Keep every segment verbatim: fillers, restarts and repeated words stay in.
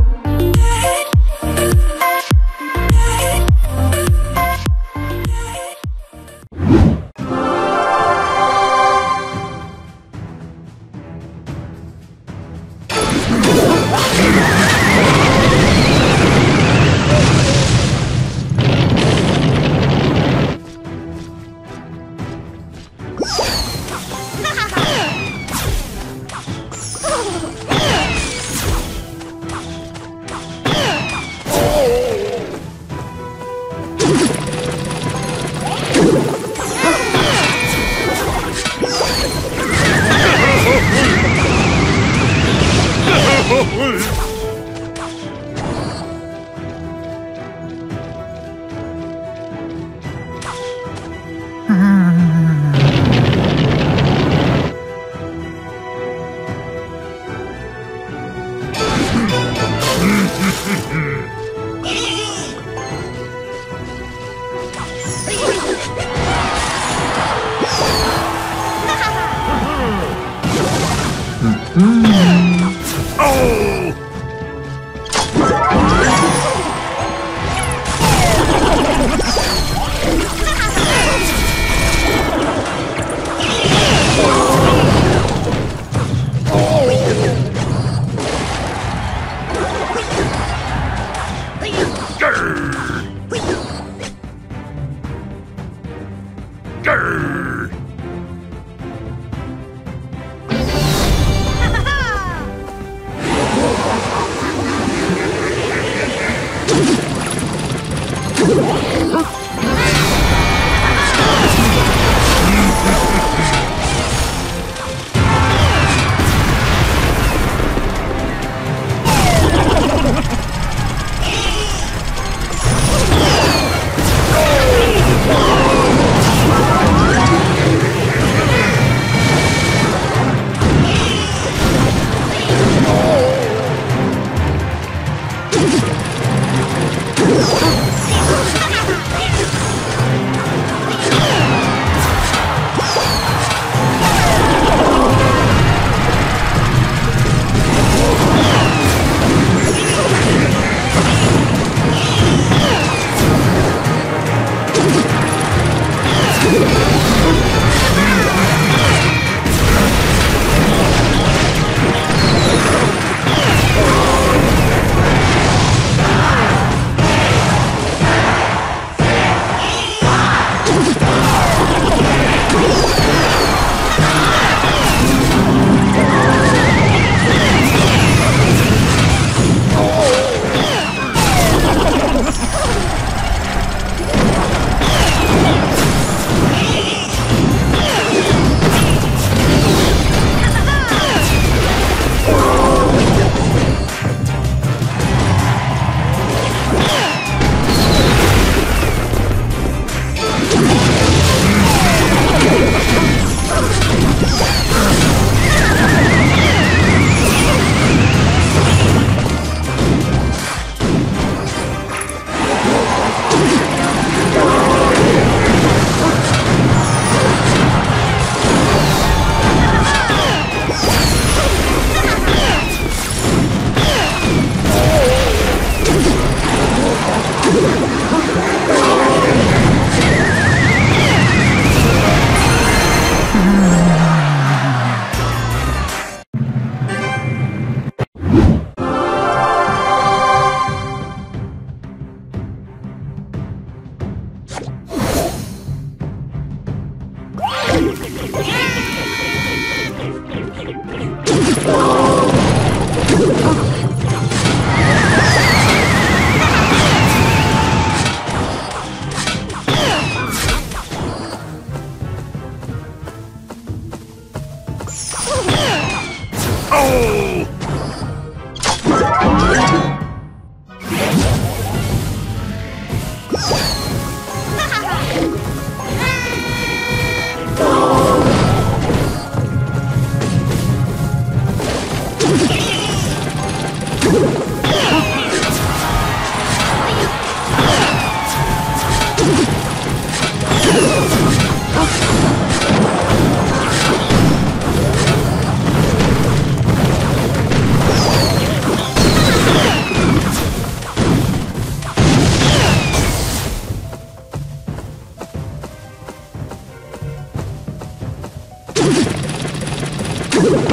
Ha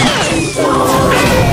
ha!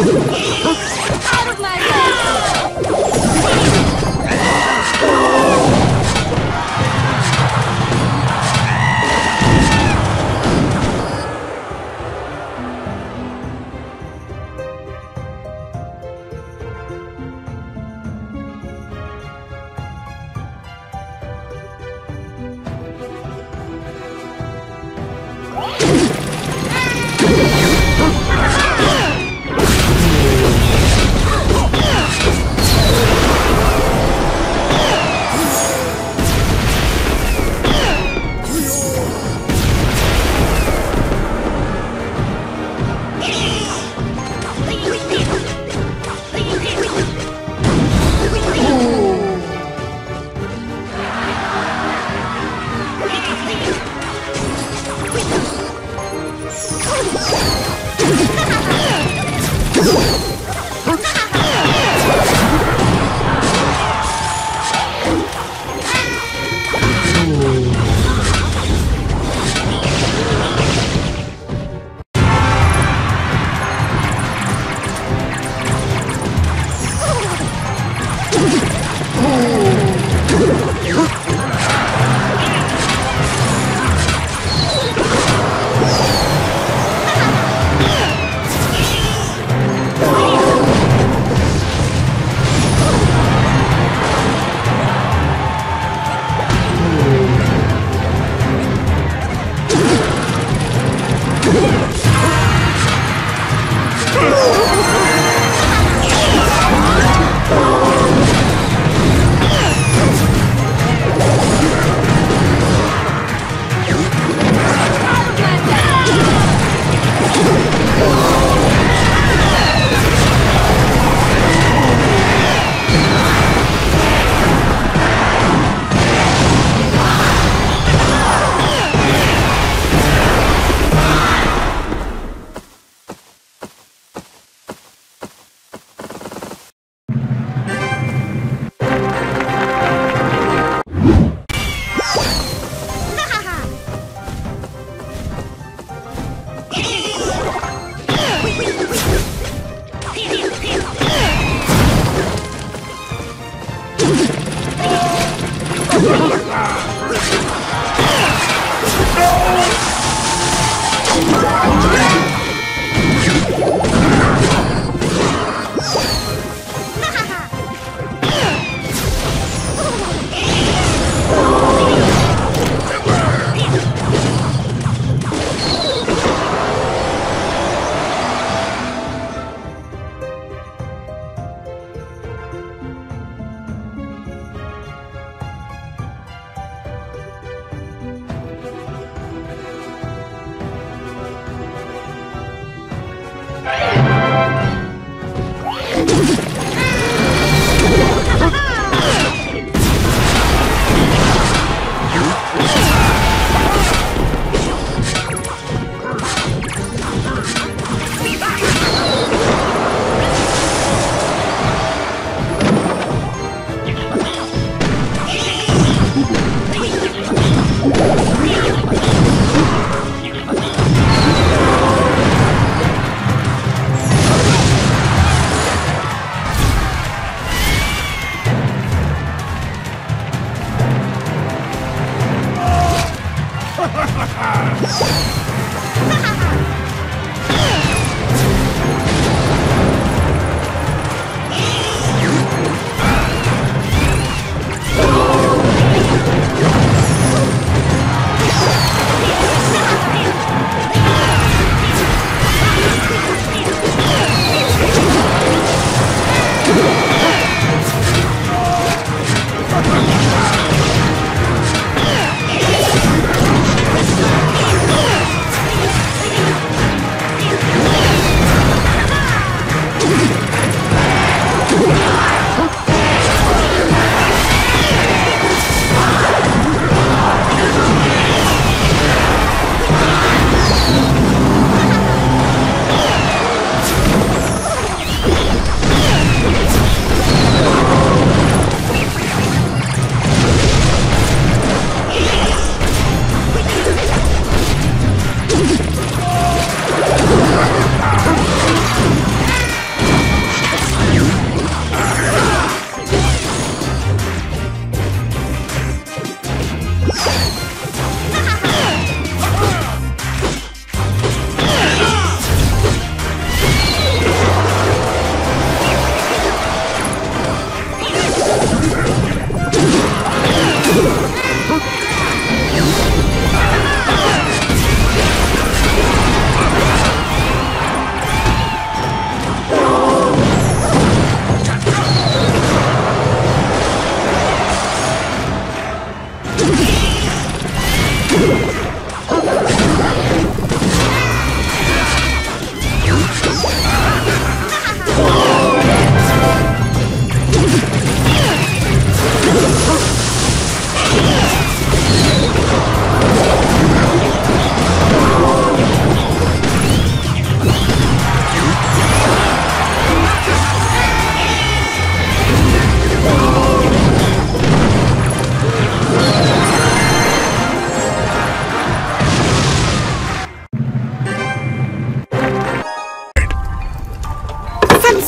Out of my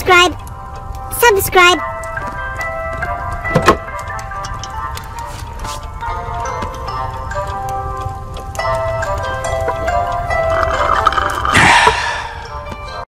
subscribe, subscribe.